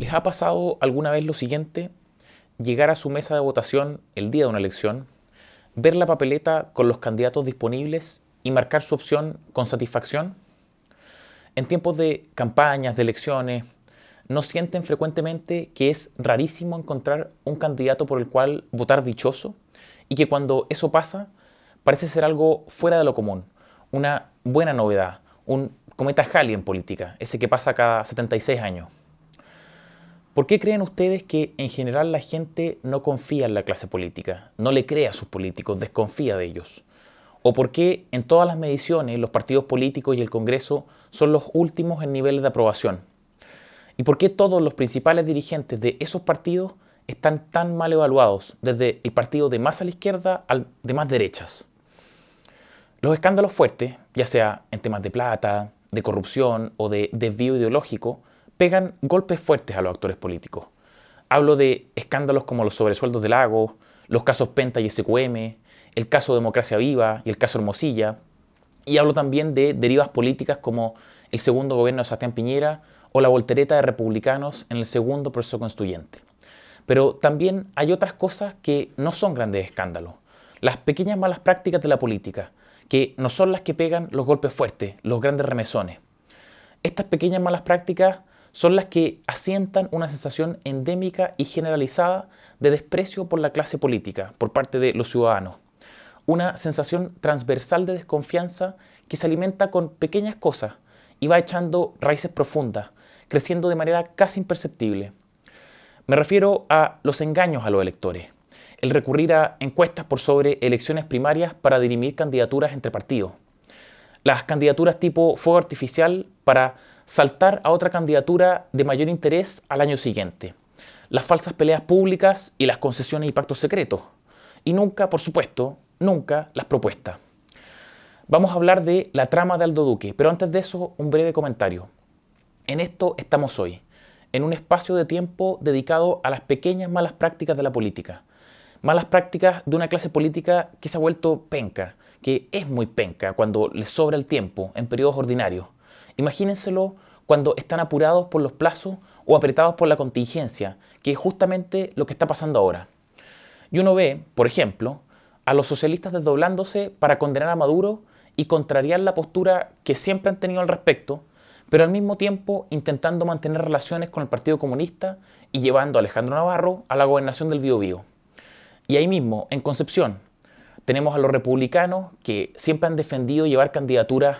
¿Les ha pasado alguna vez lo siguiente? Llegar a su mesa de votación el día de una elección, ver la papeleta con los candidatos disponibles y marcar su opción con satisfacción. En tiempos de campañas, de elecciones, ¿no sienten frecuentemente que es rarísimo encontrar un candidato por el cual votar dichoso? Y que cuando eso pasa, parece ser algo fuera de lo común, una buena novedad, un cometa Halley en política, ese que pasa cada 76 años. ¿Por qué creen ustedes que en general la gente no confía en la clase política, no le cree a sus políticos, desconfía de ellos? ¿O por qué en todas las mediciones los partidos políticos y el Congreso son los últimos en niveles de aprobación? ¿Y por qué todos los principales dirigentes de esos partidos están tan mal evaluados, desde el partido de más a la izquierda al de más derechas? Los escándalos fuertes, ya sea en temas de plata, de corrupción o de desvío ideológico, pegan golpes fuertes a los actores políticos. Hablo de escándalos como los sobresueldos de Lagos, los casos Penta y SQM, el caso Democracia Viva y el caso Hermosilla, y hablo también de derivas políticas como el segundo gobierno de Sebastián Piñera o la voltereta de republicanos en el segundo proceso constituyente. Pero también hay otras cosas que no son grandes escándalos, las pequeñas malas prácticas de la política, que no son las que pegan los golpes fuertes, los grandes remesones. Estas pequeñas malas prácticas son las que asientan una sensación endémica y generalizada de desprecio por la clase política, por parte de los ciudadanos. Una sensación transversal de desconfianza que se alimenta con pequeñas cosas y va echando raíces profundas, creciendo de manera casi imperceptible. Me refiero a los engaños a los electores, el recurrir a encuestas por sobre elecciones primarias para dirimir candidaturas entre partidos, las candidaturas tipo fuego artificial para saltar a otra candidatura de mayor interés al año siguiente, las falsas peleas públicas y las concesiones y pactos secretos, y nunca, por supuesto, nunca las propuestas. Vamos a hablar de la trama de Aldo Duque, pero antes de eso, un breve comentario. En esto estamos hoy, en un espacio de tiempo dedicado a las pequeñas malas prácticas de la política, malas prácticas de una clase política que se ha vuelto penca, que es muy penca cuando les sobra el tiempo en periodos ordinarios. Imagínenselo cuando están apurados por los plazos o apretados por la contingencia, que es justamente lo que está pasando ahora. Y uno ve, por ejemplo, a los socialistas desdoblándose para condenar a Maduro y contrariar la postura que siempre han tenido al respecto, pero al mismo tiempo intentando mantener relaciones con el Partido Comunista y llevando a Alejandro Navarro a la gobernación del Biobío. Y ahí mismo, en Concepción, tenemos a los republicanos que siempre han defendido llevar candidaturas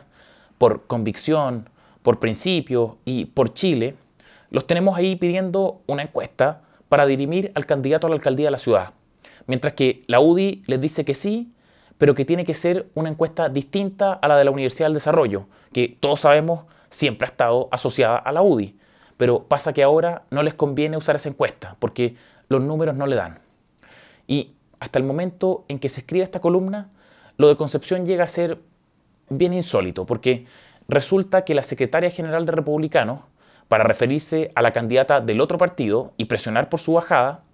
por convicción, por principio y por Chile, los tenemos ahí pidiendo una encuesta para dirimir al candidato a la alcaldía de la ciudad. Mientras que la UDI les dice que sí, pero que tiene que ser una encuesta distinta a la de la Universidad del Desarrollo, que todos sabemos siempre ha estado asociada a la UDI. Pero pasa que ahora no les conviene usar esa encuesta, porque los números no le dan. Y hasta el momento en que se escribe esta columna, lo de Concepción llega a ser bien insólito, porque resulta que la secretaria general de Republicanos, para referirse a la candidata del otro partido y presionar por su bajada,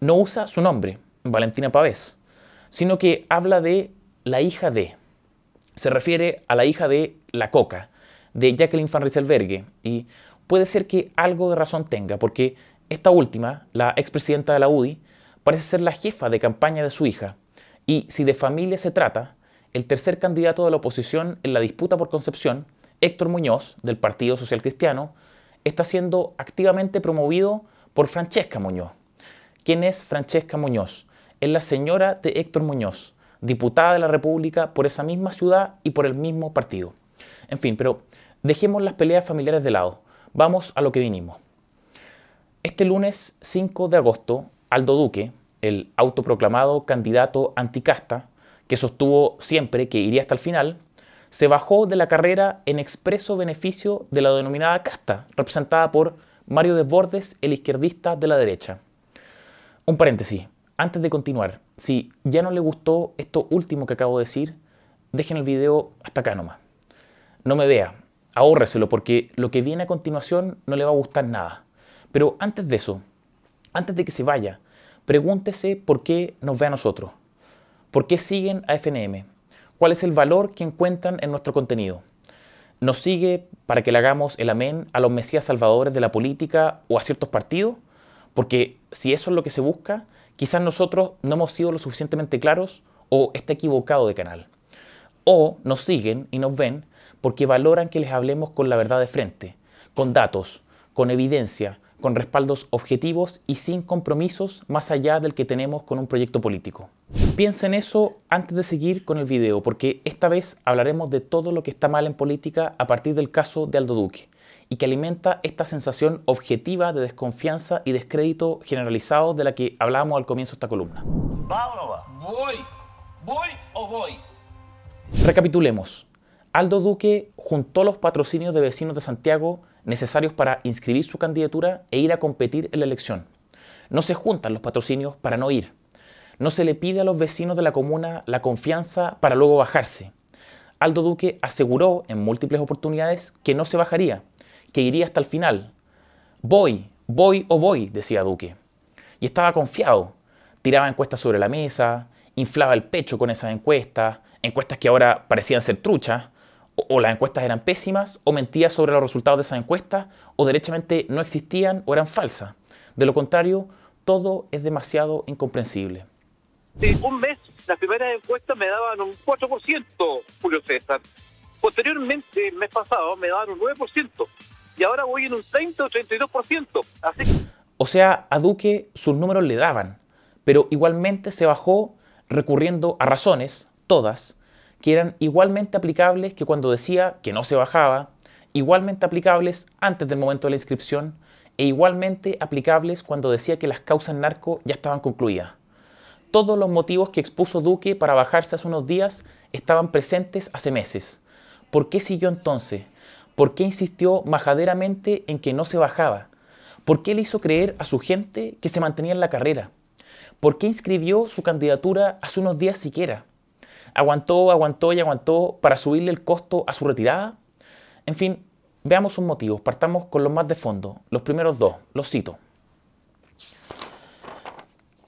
no usa su nombre, Valentina Pavés, sino que habla de la hija de. Se refiere a la hija de la Coca, de Jacqueline Van Rysselberghe, y puede ser que algo de razón tenga, porque esta última, la expresidenta de la UDI, parece ser la jefa de campaña de su hija, y si de familia se trata, el tercer candidato de la oposición en la disputa por Concepción, Héctor Muñoz, del Partido Social Cristiano, está siendo activamente promovido por Francesca Muñoz. ¿Quién es Francesca Muñoz? Es la señora de Héctor Muñoz, diputada de la República por esa misma ciudad y por el mismo partido. En fin, pero dejemos las peleas familiares de lado. Vamos a lo que vinimos. Este lunes 5 de agosto, Aldo Duque, el autoproclamado candidato anticasta, que sostuvo siempre que iría hasta el final, se bajó de la carrera en expreso beneficio de la denominada casta, representada por Mario Desbordes, el izquierdista de la derecha. Un paréntesis, antes de continuar, si ya no le gustó esto último que acabo de decir, dejen el video hasta acá nomás. No me vea, ahórreselo porque lo que viene a continuación no le va a gustar nada. Pero antes de eso, antes de que se vaya, pregúntese por qué nos ve a nosotros. ¿Por qué siguen a FNM? ¿Cuál es el valor que encuentran en nuestro contenido? nos sigue para que le hagamos el amén a los mesías salvadores de la política o a ciertos partidos? Porque si eso es lo que se busca, quizás nosotros no hemos sido lo suficientemente claros o está equivocado de canal. O nos siguen y nos ven porque valoran que les hablemos con la verdad de frente, con datos, con evidencia, con respaldos objetivos y sin compromisos más allá del que tenemos con un proyecto político. Piensa en eso antes de seguir con el video, porque esta vez hablaremos de todo lo que está mal en política a partir del caso de Aldo Duque y que alimenta esta sensación objetiva de desconfianza y descrédito generalizado de la que hablábamos al comienzo de esta columna. ¿Va o no va? ¿Voy? ¿Voy o voy? Recapitulemos. Aldo Duque juntó los patrocinios de vecinos de Santiago necesarios para inscribir su candidatura e ir a competir en la elección. No se juntan los patrocinios para no ir. No se le pide a los vecinos de la comuna la confianza para luego bajarse. Aldo Duque aseguró en múltiples oportunidades que no se bajaría, que iría hasta el final. Voy, voy o voy, decía Duque. Y estaba confiado. Tiraba encuestas sobre la mesa, inflaba el pecho con esas encuestas, encuestas que ahora parecían ser truchas, o las encuestas eran pésimas, o mentía sobre los resultados de esas encuestas, o derechamente no existían o eran falsas. De lo contrario, todo es demasiado incomprensible. De un mes, las primeras encuestas me daban un 4%, Julio César. Posteriormente, el mes pasado, me daban un 9%. Y ahora voy en un 30 o 32%. Así... O sea, a Duque sus números le daban, pero igualmente se bajó recurriendo a razones, todas, que eran igualmente aplicables que cuando decía que no se bajaba, igualmente aplicables antes del momento de la inscripción e igualmente aplicables cuando decía que las causas narco ya estaban concluidas. Todos los motivos que expuso Duque para bajarse hace unos días estaban presentes hace meses. ¿Por qué siguió entonces? ¿Por qué insistió majaderamente en que no se bajaba? ¿Por qué le hizo creer a su gente que se mantenía en la carrera? ¿Por qué inscribió su candidatura hace unos días siquiera? ¿Aguantó, aguantó y aguantó para subirle el costo a su retirada? En fin, veamos sus motivos. Partamos con los más de fondo, los primeros dos. Los cito.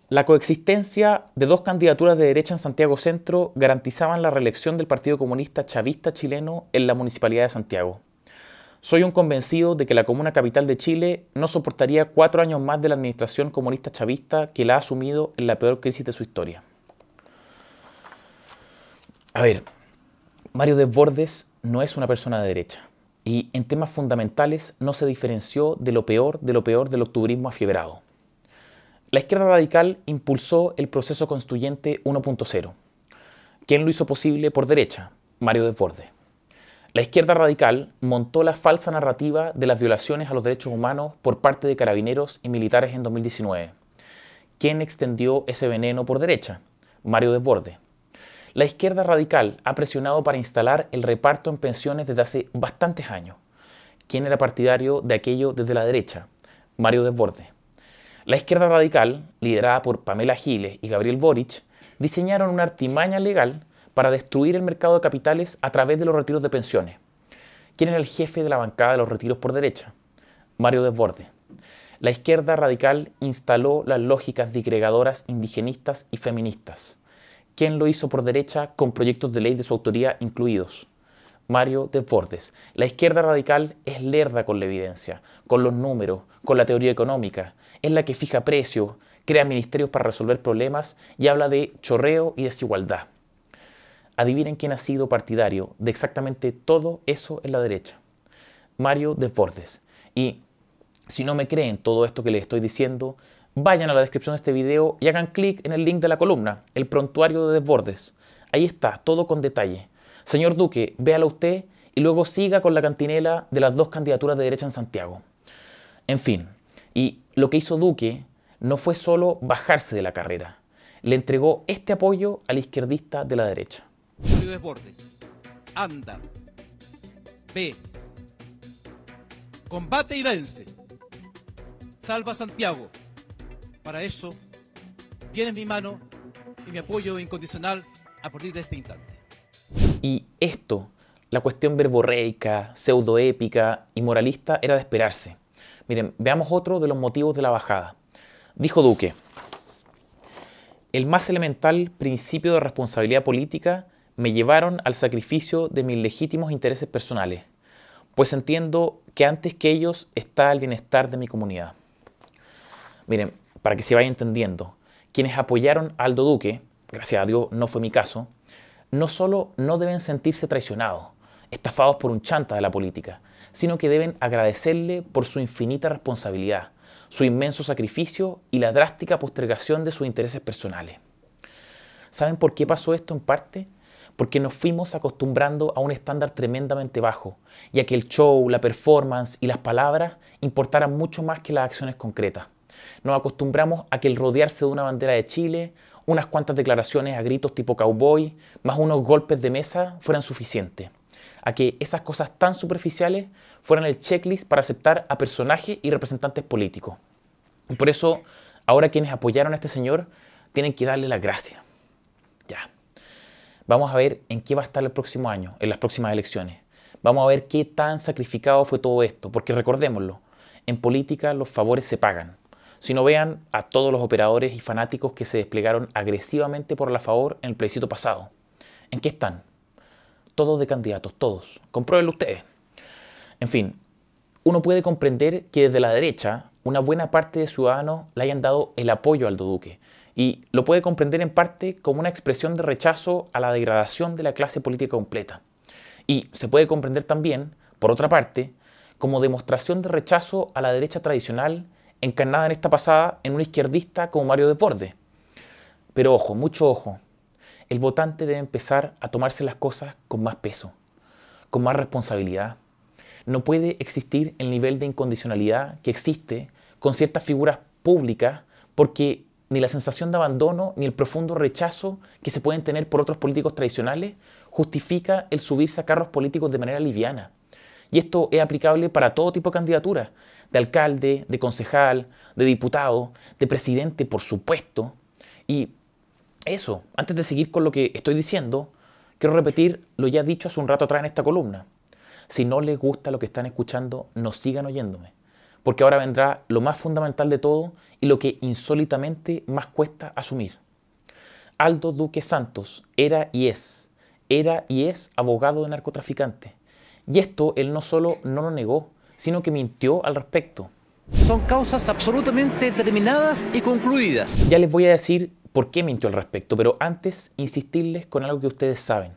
La coexistencia de dos candidaturas de derecha en Santiago Centro garantizaban la reelección del Partido Comunista Chavista Chileno en la Municipalidad de Santiago. Soy un convencido de que la comuna capital de Chile no soportaría 4 años más de la administración comunista chavista que la ha asumido en la peor crisis de su historia. A ver, Mario Desbordes no es una persona de derecha y en temas fundamentales no se diferenció de lo peor del octubrismo afiebrado. La izquierda radical impulsó el proceso constituyente 1.0. ¿Quién lo hizo posible por derecha? Mario Desbordes. La izquierda radical montó la falsa narrativa de las violaciones a los derechos humanos por parte de carabineros y militares en 2019. ¿Quién extendió ese veneno por derecha? Mario Desbordes. La izquierda radical ha presionado para instalar el reparto en pensiones desde hace bastantes años. ¿Quién era partidario de aquello desde la derecha? Mario Desbordes. La izquierda radical, liderada por Pamela Giles y Gabriel Boric, diseñaron una artimaña legal para destruir el mercado de capitales a través de los retiros de pensiones. ¿Quién era el jefe de la bancada de los retiros por derecha? Mario Desbordes. La izquierda radical instaló las lógicas digregadoras indigenistas y feministas. ¿Quién lo hizo por derecha con proyectos de ley de su autoría incluidos? Mario Desbordes. La izquierda radical es lerda con la evidencia, con los números, con la teoría económica. Es la que fija precios, crea ministerios para resolver problemas y habla de chorreo y desigualdad. Adivinen quién ha sido partidario de exactamente todo eso en la derecha. Mario Desbordes. Y si no me creen todo esto que les estoy diciendo, vayan a la descripción de este video y hagan clic en el link de la columna, el prontuario de Desbordes. Ahí está, todo con detalle. Señor Duque, véalo usted y luego siga con la cantinela de las dos candidaturas de derecha en Santiago. En fin, y lo que hizo Duque no fue solo bajarse de la carrera. Le entregó este apoyo al izquierdista de la derecha. Mario Desbordes, anda, ve, combate y vence, salva Santiago. Para eso, tienes mi mano y mi apoyo incondicional a partir de este instante. Y esto, la cuestión verborreica, pseudoépica y moralista era de esperarse. Miren, veamos otro de los motivos de la bajada. Dijo Duque, el más elemental principio de responsabilidad política me llevaron al sacrificio de mis legítimos intereses personales. pues entiendo que antes que ellos está el bienestar de mi comunidad. Miren, para que se vaya entendiendo, quienes apoyaron a Aldo Duque, gracias a Dios no fue mi caso, no solo no deben sentirse traicionados, estafados por un chanta de la política, sino que deben agradecerle por su infinita responsabilidad, su inmenso sacrificio y la drástica postergación de sus intereses personales. ¿Saben por qué pasó esto en parte? Porque nos fuimos acostumbrando a un estándar tremendamente bajo, y a que el show, la performance y las palabras importaran mucho más que las acciones concretas. Nos acostumbramos a que el rodearse de una bandera de Chile, unas cuantas declaraciones a gritos tipo cowboy, más unos golpes de mesa fueran suficientes. A que esas cosas tan superficiales fueran el checklist para aceptar a personajes y representantes políticos. Y por eso, ahora quienes apoyaron a este señor tienen que darle las gracias. Ya. Vamos a ver en qué va a estar el próximo año, en las próximas elecciones. Vamos a ver qué tan sacrificado fue todo esto, porque recordémoslo, en política los favores se pagan. Si no, vean a todos los operadores y fanáticos que se desplegaron agresivamente por la favor en el plebiscito pasado. ¿En qué están? Todos de candidatos, todos. Compruébenlo ustedes. En fin, uno puede comprender que desde la derecha una buena parte de ciudadanos le hayan dado el apoyo a Aldo Duque. Y lo puede comprender en parte como una expresión de rechazo a la degradación de la clase política completa. Y se puede comprender también, por otra parte, como demostración de rechazo a la derecha tradicional encarnada en esta pasada en un izquierdista como Mario Desbordes. Pero ojo, mucho ojo, el votante debe empezar a tomarse las cosas con más peso, con más responsabilidad. No puede existir el nivel de incondicionalidad que existe con ciertas figuras públicas, porque ni la sensación de abandono ni el profundo rechazo que se pueden tener por otros políticos tradicionales justifica el subirse a carros políticos de manera liviana. Y esto es aplicable para todo tipo de candidaturas, de alcalde, de concejal, de diputado, de presidente, por supuesto. Y eso, antes de seguir con lo que estoy diciendo, quiero repetir lo ya dicho hace un rato atrás en esta columna. Si no les gusta lo que están escuchando, no sigan oyéndome, porque ahora vendrá lo más fundamental de todo y lo que insólitamente más cuesta asumir. Aldo Duque Santos era y es abogado de narcotraficante. Y esto él no solo no lo negó, sino que mintió al respecto. Son causas absolutamente determinadas y concluidas. Ya les voy a decir por qué mintió al respecto, pero antes insistirles con algo que ustedes saben.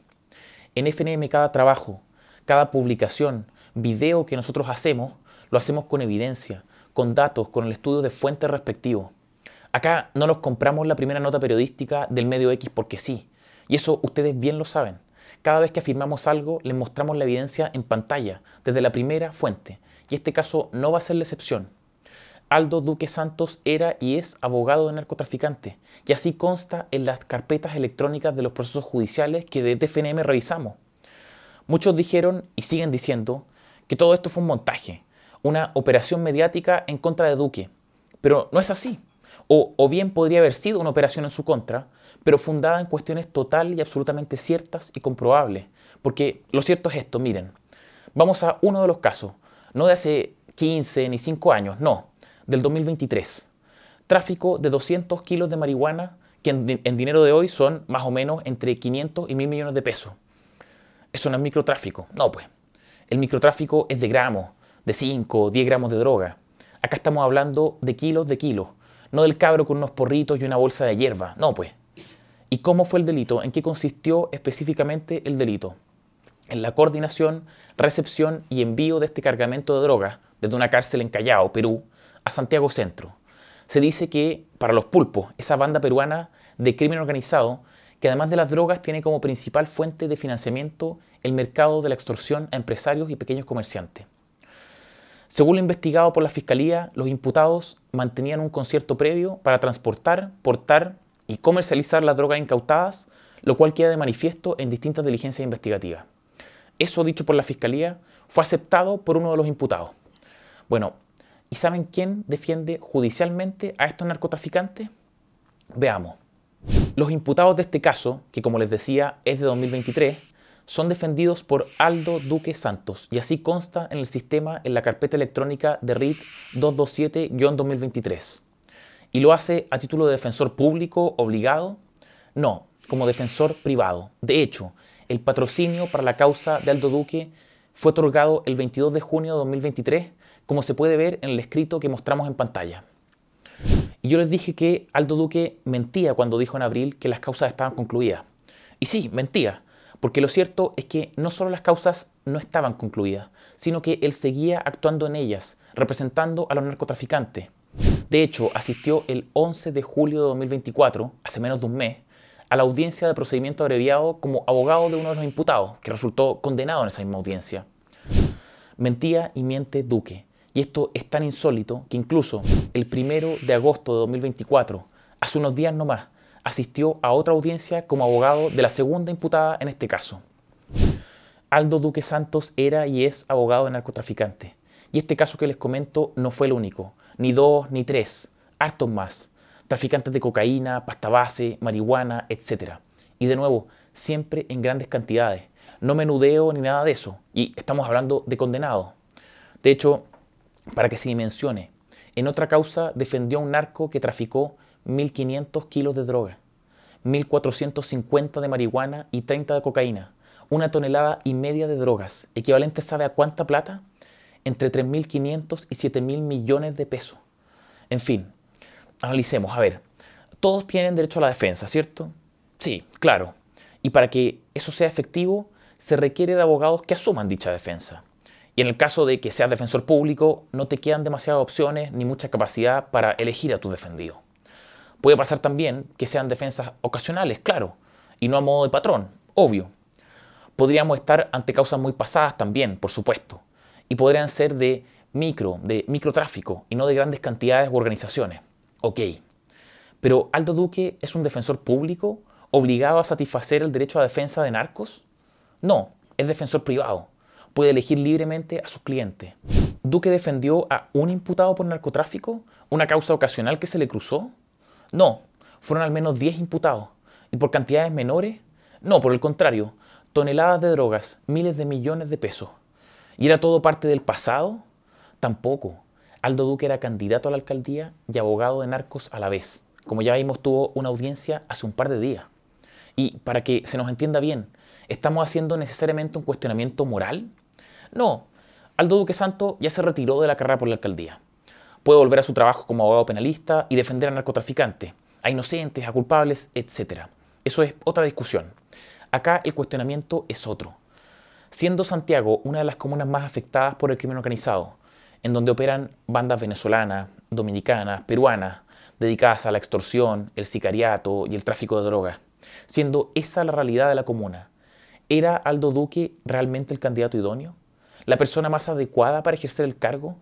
En FNM cada trabajo, cada publicación, video que nosotros hacemos, lo hacemos con evidencia, con datos, con el estudio de fuentes respectivos. Acá no nos compramos la primera nota periodística del medio X porque sí, y eso ustedes bien lo saben. Cada vez que afirmamos algo, les mostramos la evidencia en pantalla, desde la primera fuente. Y este caso no va a ser la excepción. Aldo Duque Santos era y es abogado de narcotraficante, y así consta en las carpetas electrónicas de los procesos judiciales que desde FNM revisamos. Muchos dijeron, y siguen diciendo, que todo esto fue un montaje, una operación mediática en contra de Duque. Pero no es así. O bien podría haber sido una operación en su contra, pero fundada en cuestiones total y absolutamente ciertas y comprobables. Porque lo cierto es esto, miren. Vamos a uno de los casos, no de hace 15 ni 5 años, no, del 2023. Tráfico de 200 kilos de marihuana, que en dinero de hoy son más o menos entre 500 y 1000 millones de pesos. Eso no es microtráfico, no pues. El microtráfico es de gramos, de 5 o 10 gramos de droga. Acá estamos hablando de kilos, no del cabro con unos porritos y una bolsa de hierba, no pues. ¿Y cómo fue el delito? ¿En qué consistió específicamente el delito? En la coordinación, recepción y envío de este cargamento de drogas desde una cárcel en Callao, Perú, a Santiago Centro. Se dice que, para los pulpos, esa banda peruana de crimen organizado, que además de las drogas tiene como principal fuente de financiamiento el mercado de la extorsión a empresarios y pequeños comerciantes. Según lo investigado por la Fiscalía, los imputados mantenían un concierto previo para transportar, portar y comercializar las drogas incautadas, lo cual queda de manifiesto en distintas diligencias investigativas. Eso dicho por la Fiscalía fue aceptado por uno de los imputados. Bueno, ¿y saben quién defiende judicialmente a estos narcotraficantes? Veamos. Los imputados de este caso, que como les decía es de 2023, son defendidos por Aldo Duque Santos, y así consta en el sistema en la carpeta electrónica de RIT 227-2023. ¿Y lo hace a título de defensor público obligado? No, como defensor privado. De hecho, el patrocinio para la causa de Aldo Duque fue otorgado el 22 de junio de 2023, como se puede ver en el escrito que mostramos en pantalla. Y yo les dije que Aldo Duque mentía cuando dijo en abril que las causas estaban concluidas. Y sí, mentía, porque lo cierto es que no solo las causas no estaban concluidas, sino que él seguía actuando en ellas, representando a los narcotraficantes. De hecho, asistió el 11 de julio de 2024, hace menos de un mes, a la audiencia de procedimiento abreviado como abogado de uno de los imputados, que resultó condenado en esa misma audiencia. Mentía y miente Duque. Y esto es tan insólito que incluso el 1 de agosto de 2024, hace unos días nomás, asistió a otra audiencia como abogado de la segunda imputada en este caso. Aldo Duque Santos era y es abogado de narcotraficantes. Y este caso que les comento no fue el único, ni dos ni tres, hartos más. Traficantes de cocaína, pasta base, marihuana, etc. Y de nuevo, siempre en grandes cantidades. No menudeo ni nada de eso. Y estamos hablando de condenados. De hecho, para que se dimensione, en otra causa defendió a un narco que traficó 1.500 kilos de droga, 1.450 de marihuana y 30 de cocaína, 1,5 toneladas de drogas, equivalente ¿sabe a cuánta plata? Entre 3.500 y 7.000 millones de pesos. En fin, analicemos, a ver, todos tienen derecho a la defensa, ¿cierto? Sí, claro. Y para que eso sea efectivo, se requiere de abogados que asuman dicha defensa. Y en el caso de que seas defensor público, no te quedan demasiadas opciones ni mucha capacidad para elegir a tu defendido. Puede pasar también que sean defensas ocasionales, claro, y no a modo de patrón, obvio. Podríamos estar ante causas muy pasadas también, por supuesto, y podrían ser de microtráfico y no de grandes cantidades u organizaciones. Ok, pero ¿Aldo Duque es un defensor público obligado a satisfacer el derecho a defensa de narcos? No, es defensor privado. Puede elegir libremente a sus clientes. ¿Duque defendió a un imputado por narcotráfico? ¿Una causa ocasional que se le cruzó? No, fueron al menos 10 imputados. ¿Y por cantidades menores? No, por el contrario, toneladas de drogas, miles de millones de pesos. ¿Y era todo parte del pasado? Tampoco. Aldo Duque era candidato a la alcaldía y abogado de narcos a la vez. Como ya vimos, tuvo una audiencia hace un par de días. Y para que se nos entienda bien, ¿estamos haciendo necesariamente un cuestionamiento moral? No, Aldo Duque Santos ya se retiró de la carrera por la alcaldía. Puede volver a su trabajo como abogado penalista y defender a narcotraficantes, a inocentes, a culpables, etc. Eso es otra discusión. Acá el cuestionamiento es otro. Siendo Santiago una de las comunas más afectadas por el crimen organizado, en donde operan bandas venezolanas, dominicanas, peruanas, dedicadas a la extorsión, el sicariato y el tráfico de drogas, siendo esa la realidad de la comuna, ¿era Aldo Duque realmente el candidato idóneo? ¿La persona más adecuada para ejercer el cargo?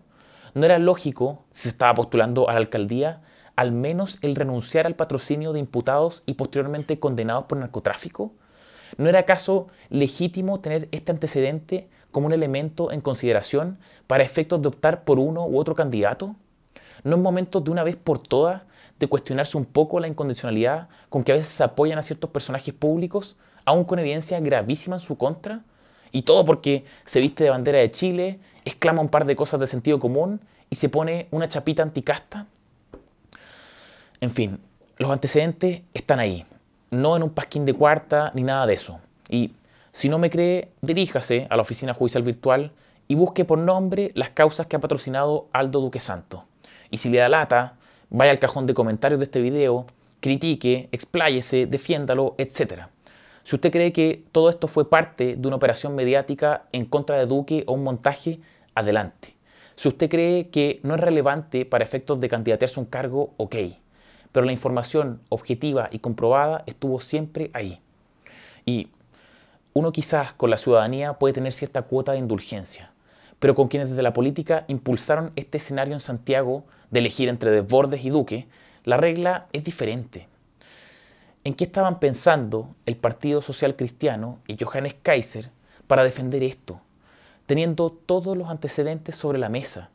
¿No era lógico, si se estaba postulando a la alcaldía, al menos el renunciar al patrocinio de imputados y posteriormente condenados por narcotráfico? ¿No era acaso legítimo tener este antecedente como un elemento en consideración para efectos de optar por uno u otro candidato? ¿No es momento de una vez por todas de cuestionarse un poco la incondicionalidad con que a veces se apoyan a ciertos personajes públicos, aún con evidencia gravísima en su contra? Y todo porque se viste de bandera de Chile, exclama un par de cosas de sentido común y se pone una chapita anticasta. En fin, los antecedentes están ahí, no en un pasquín de cuarta ni nada de eso. Y si no me cree, diríjase a la oficina judicial virtual y busque por nombre las causas que ha patrocinado Aldo Duque Santos. Y si le da lata, vaya al cajón de comentarios de este video, critique, expláyese, defiéndalo, etc. Si usted cree que todo esto fue parte de una operación mediática en contra de Duque o un montaje, adelante. Si usted cree que no es relevante para efectos de candidatearse a un cargo, ok. Pero la información objetiva y comprobada estuvo siempre ahí. Y uno quizás con la ciudadanía puede tener cierta cuota de indulgencia, pero con quienes desde la política impulsaron este escenario en Santiago de elegir entre Desbordes y Duque, la regla es diferente. ¿En qué estaban pensando el Partido Social Cristiano y Johannes Kaiser para defender esto, teniendo todos los antecedentes sobre la mesa?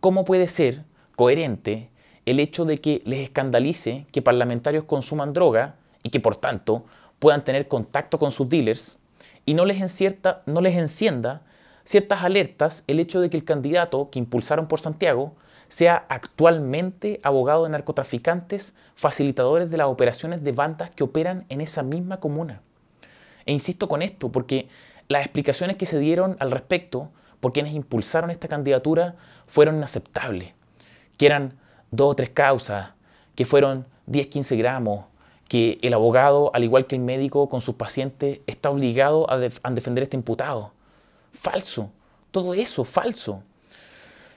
¿Cómo puede ser coherente el hecho de que les escandalice que parlamentarios consuman droga y que, por tanto, puedan tener contacto con sus dealers y no les encienda ciertas alertas el hecho de que el candidato que impulsaron por Santiago sea actualmente abogado de narcotraficantes, facilitadores de las operaciones de bandas que operan en esa misma comuna? E insisto con esto porque Las explicaciones que se dieron al respecto por quienes impulsaron esta candidatura fueron inaceptables, que eran 2 o 3 causas, que fueron 10, 15 gramos, que el abogado, al igual que el médico, con sus pacientes, está obligado a defender a este imputado. Falso. Todo eso, falso.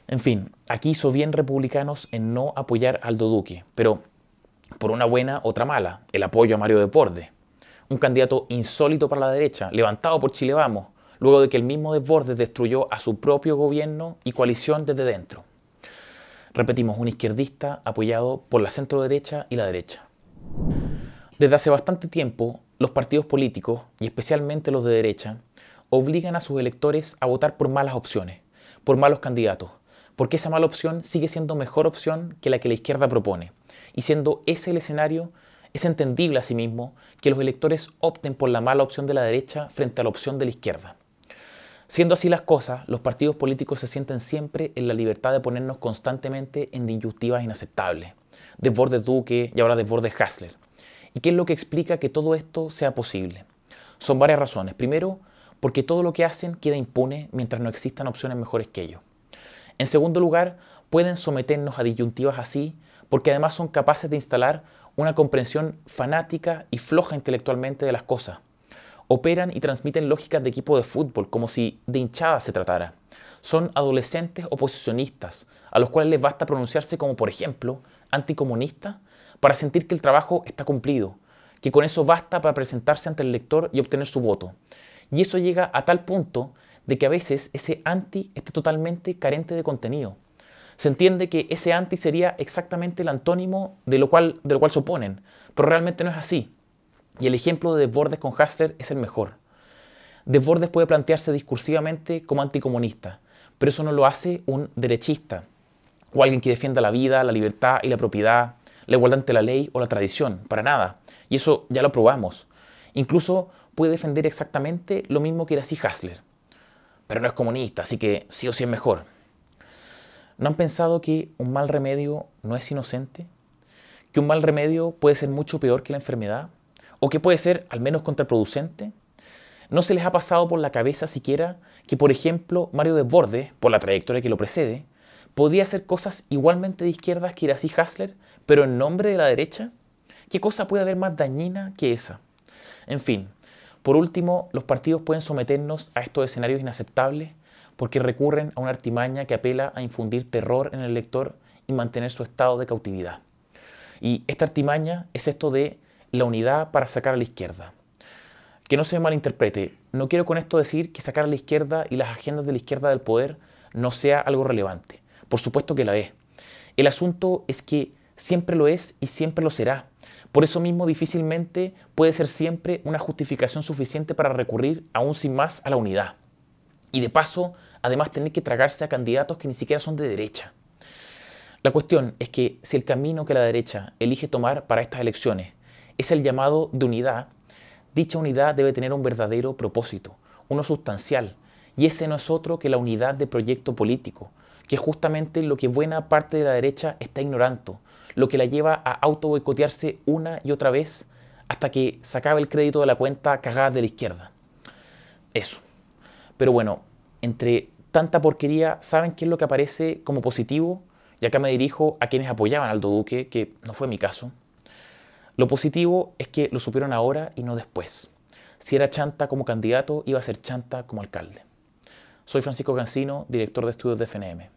En fin, aquí hizo bien Republicanos en no apoyar a Aldo Duque, pero por una buena, otra mala, el apoyo a Mario Desbordes. Un candidato insólito para la derecha, levantado por Chile Vamos, luego de que el mismo Desbordes destruyó a su propio gobierno y coalición desde dentro. Repetimos, un izquierdista apoyado por la centroderecha y la derecha. Desde hace bastante tiempo, los partidos políticos, y especialmente los de derecha, obligan a sus electores a votar por malas opciones, por malos candidatos, porque esa mala opción sigue siendo mejor opción que la izquierda propone. Y siendo ese el escenario, es entendible asimismo que los electores opten por la mala opción de la derecha frente a la opción de la izquierda. Siendo así las cosas, los partidos políticos se sienten siempre en la libertad de ponernos constantemente en disyuntivas inaceptables. Desbordes Duque y ahora Desbordes Hassler. ¿Y qué es lo que explica que todo esto sea posible? Son varias razones. Primero, porque todo lo que hacen queda impune mientras no existan opciones mejores que ellos. En segundo lugar, pueden someternos a disyuntivas así porque además son capaces de instalar una comprensión fanática y floja intelectualmente de las cosas. Operan y transmiten lógicas de equipo de fútbol, como si de hinchada se tratara. Son adolescentes oposicionistas, a los cuales les basta pronunciarse como, por ejemplo, anticomunista, para sentir que el trabajo está cumplido, que con eso basta para presentarse ante el elector y obtener su voto. Y eso llega a tal punto de que a veces ese anti esté totalmente carente de contenido. Se entiende que ese anti sería exactamente el antónimo de lo cual se oponen, pero realmente no es así. Y el ejemplo de Desbordes con Hassler es el mejor. Desbordes puede plantearse discursivamente como anticomunista, pero eso no lo hace un derechista, o alguien que defienda la vida, la libertad y la propiedad, la igualdad ante la ley o la tradición, para nada. Y eso ya lo probamos. Incluso puede defender exactamente lo mismo que Irací Hassler. Pero no es comunista, así que sí o sí es mejor. ¿No han pensado que un mal remedio no es inocente? ¿Que un mal remedio puede ser mucho peor que la enfermedad? ¿O que puede ser al menos contraproducente? ¿No se les ha pasado por la cabeza siquiera que, por ejemplo, Mario Desbordes, por la trayectoria que lo precede, podría hacer cosas igualmente de izquierdas que Irací Hassler, pero en nombre de la derecha? ¿Qué cosa puede haber más dañina que esa? En fin, por último, los partidos pueden someternos a estos escenarios inaceptables porque recurren a una artimaña que apela a infundir terror en el elector y mantener su estado de cautividad. Y esta artimaña es esto de la unidad para sacar a la izquierda. Que no se malinterprete, no quiero con esto decir que sacar a la izquierda y las agendas de la izquierda del poder no sea algo relevante. Por supuesto que la es. El asunto es que siempre lo es y siempre lo será. Por eso mismo difícilmente puede ser siempre una justificación suficiente para recurrir aún sin más a la unidad. Y de paso, además tener que tragarse a candidatos que ni siquiera son de derecha. La cuestión es que si el camino que la derecha elige tomar para estas elecciones es el llamado de unidad, dicha unidad debe tener un verdadero propósito, uno sustancial, y ese no es otro que la unidad de proyecto político, que es justamente lo que buena parte de la derecha está ignorando, lo que la lleva a auto-boicotearse una y otra vez hasta que se acabe el crédito de la cuenta cagada de la izquierda. Eso. Pero bueno, entre tanta porquería, ¿saben qué es lo que aparece como positivo? Y acá me dirijo a quienes apoyaban a Aldo Duque, que no fue mi caso. Lo positivo es que lo supieron ahora y no después. Si era chanta como candidato, iba a ser chanta como alcalde. Soy Francisco Cancino, director de estudios de FNM.